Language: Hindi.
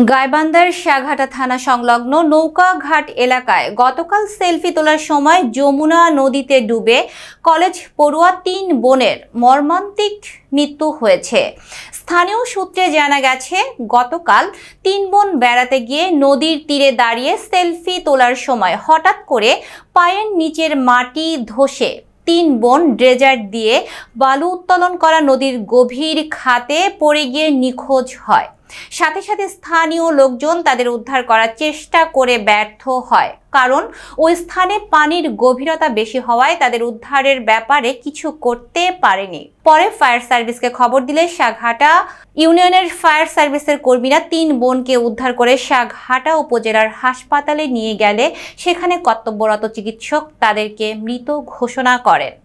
गाइबान्धार शाघाटा थाना संलग्न नौका घाट एलाकाय गतकाल सेल्फी तोलार समय যমুনা नदीते डूबे कलेज पड़ुआ 3 बोनेर मर्मान्तिक मृत्यु हुएছে। स्थानीय सूत्रे जाना गेছে गतकाल 3 बोन बेड़ाते गिये नदीर तीरे दाड़िये सेल्फी तोलार समय हठात् करे पायेर नीचेर माटी धसे 3 बोन ड्रेजार दिए बालू उत्तोलन करा नदीर गभीर खाते पड़े गिये निखोज हय। साथे साथे स्थानीय लोकजन तादेर उद्धार करार चेष्टा करे व्यर्थ हय, कारण ओई स्थाने पानिर गभीरता बेशी हवाय तादेर उद्धारेर ब्यापारे किछु करते पारेनि। परे फायर सार्विसके खबर दिले शाघाटा इउनियनेर फायर सार्विसेर कर्मीरा 3 बोनके उद्धार करे शाघाटा उपजेलार हासपाताले निये गेले सेखाने कर्तव्यरत चिकित्सक तादेरके मृत घोषणा करेन।